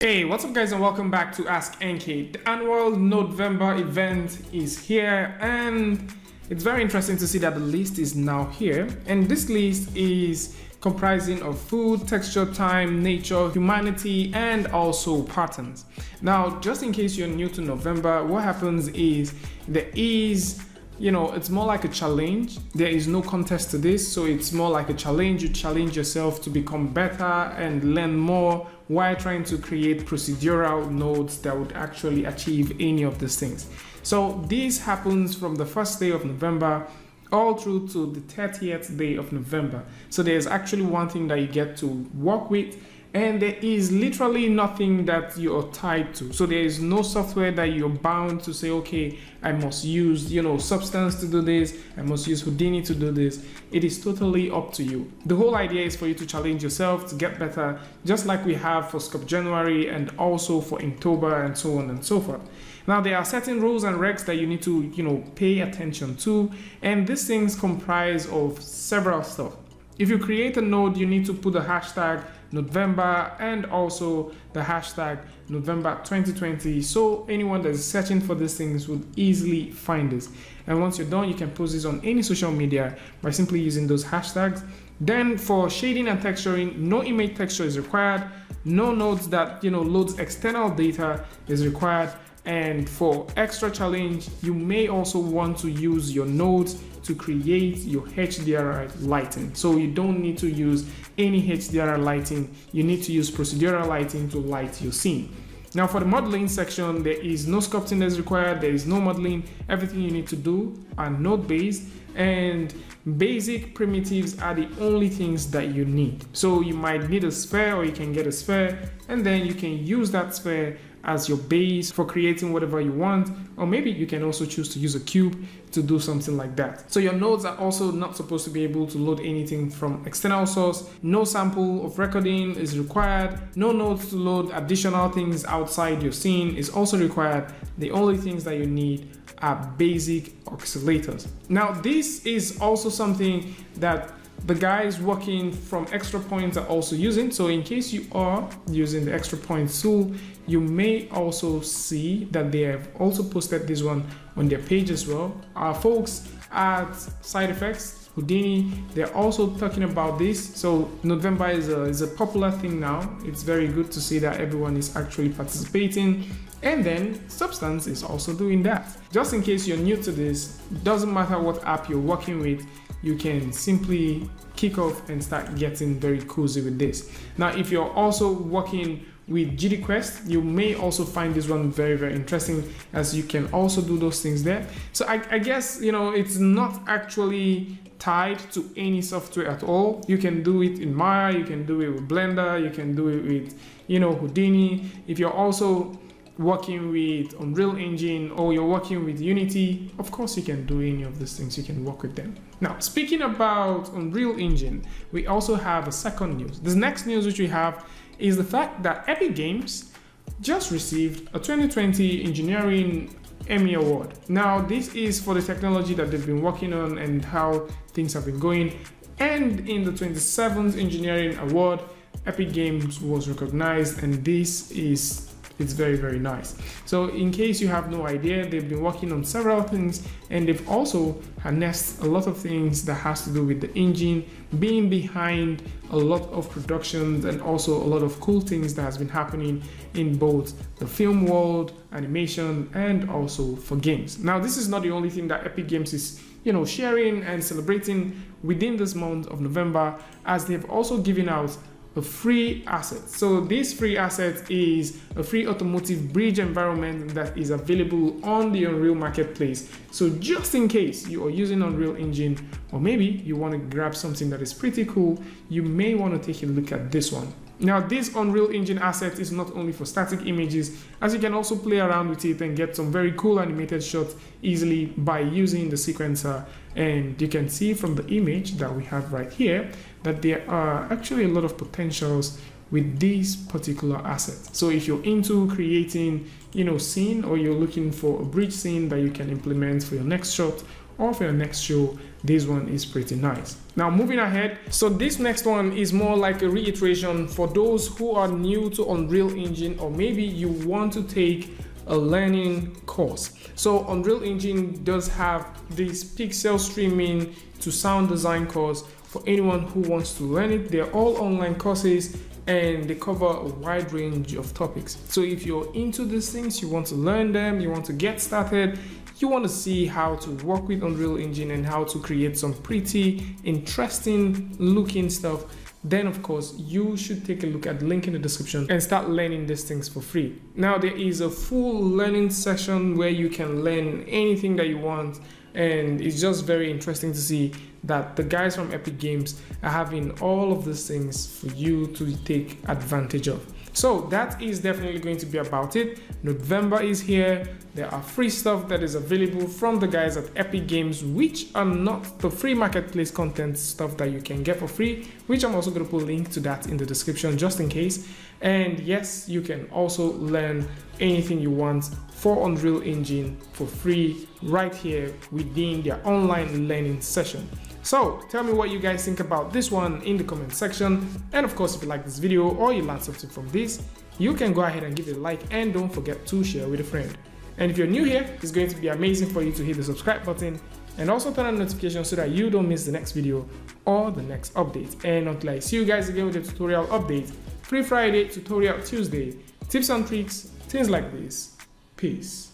Hey, what's up guys and welcome back to Ask NK. The annual Nodevember event is here and it's very interesting to see that the list is now here. And this list is comprising of food, texture, time, nature, humanity, and also patterns. Now, just in case you're new to November, what happens is there is, you know, it's more like a challenge. There is no contest to this, so it's more like a challenge. You challenge yourself to become better and learn more, while trying to create procedural nodes that would actually achieve any of these things. So this happens from the first day of November all through to the 30th day of November. So there's actually one thing that you get to work with, and there is literally nothing that you're tied to. So there is no software that you're bound to say, okay, I must use, you know, Substance to do this, I must use Houdini to do this. It is totally up to you. The whole idea is for you to challenge yourself, to get better, just like we have for Scope January and also for Inktober and so on and so forth. Now, there are certain rules and regs that you need to, you know, pay attention to, and these things comprise of several stuff. If you create a node, you need to put the hashtag Nodevember and also the hashtag November 2020, so anyone that is searching for these things would easily find this. And once you're done, you can post this on any social media by simply using those hashtags. Then for shading and texturing, no image texture is required, no nodes that, you know, loads external data is required. And for extra challenge, you may also want to use your nodes to create your HDR lighting. So you don't need to use any HDR lighting. You need to use procedural lighting to light your scene. Now for the modeling section, there is no sculpting that's required. There is no modeling. Everything you need to do are node-based, and basic primitives are the only things that you need. So you might need a sphere, or you can get a sphere, and then you can use that sphere as your base for creating whatever you want, or maybe you can also choose to use a cube to do something like that. So your nodes are also not supposed to be able to load anything from external source. No sample of recording is required. No nodes to load additional things outside your scene is also required. The only things that you need are basic oscillators. Now, this is also something that the guys working from extra points are also using. So in case you are using the extra points tool, you may also see that they have also posted this one on their page as well. Our folks at SideFX Houdini, they're also talking about this. So November is a popular thing now. It's very good to see that everyone is actually participating. And then Substance is also doing that. Just in case you're new to this, doesn't matter what app you're working with, you can simply kick off and start getting very cozy with this. Now, if you're also working with GDQuest, you may also find this one very, very interesting, as you can also do those things there. So I guess, you know, it's not actually tied to any software at all. You can do it in Maya, you can do it with Blender, you can do it with, you know, Houdini. If you're also working with Unreal Engine, or you're working with Unity, of course you can do any of these things, you can work with them. Now, speaking about Unreal Engine, we also have a second news. The next news which we have is the fact that Epic Games just received a 2020 Engineering Emmy Award. Now, this is for the technology that they've been working on and how things have been going. And in the 27th Engineering Award, Epic Games was recognized, and this is it's very, very nice. So in case you have no idea, they've been working on several things, and they've also harnessed a lot of things that has to do with the engine being behind a lot of productions, and also a lot of cool things that has been happening in both the film world, animation, and also for games. Now, this is not the only thing that Epic Games is, you know, sharing and celebrating within this month of November, as they've also given out a free asset. So this free asset is a free automotive bridge environment that is available on the Unreal marketplace. So just in case you are using Unreal Engine, or maybe you want to grab something that is pretty cool, you may want to take a look at this one. Now, this Unreal Engine asset is not only for static images, as you can also play around with it and get some very cool animated shots easily by using the sequencer. And you can see from the image that we have right here that there are actually a lot of potentials with this particular asset. So if you're into creating, you know, scene, or you're looking for a bridge scene that you can implement for your next shot, of your next show. This one is pretty nice. Now moving ahead, so this next one is more like a reiteration for those who are new to Unreal Engine, or maybe you want to take a learning course. So Unreal Engine does have this pixel streaming to sound design course for anyone who wants to learn it. They're all online courses and they cover a wide range of topics. So if you're into these things, you want to learn them, you want to get started, you want to see how to work with Unreal Engine and how to create some pretty interesting looking stuff, then of course you should take a look at the link in the description and start learning these things for free. Now there is a full learning session where you can learn anything that you want, and it's just very interesting to see that the guys from Epic Games are having all of these things for you to take advantage of. So that is definitely going to be about it. Nodevember is here. There are free stuff that is available from the guys at Epic Games, which are not the free marketplace content stuff that you can get for free, which I'm also going to put a link to that in the description just in case. And yes, you can also learn anything you want for Unreal Engine for free right here within their online learning session. So tell me what you guys think about this one in the comment section, and of course if you like this video or you learned something from this, you can go ahead and give it a like, and don't forget to share with a friend. And if you're new here, it's going to be amazing for you to hit the subscribe button and also turn on notifications so that you don't miss the next video or the next update. And until I see you guys again with the tutorial update, Free Friday, Tutorial Tuesday, tips and tricks, things like this. Peace.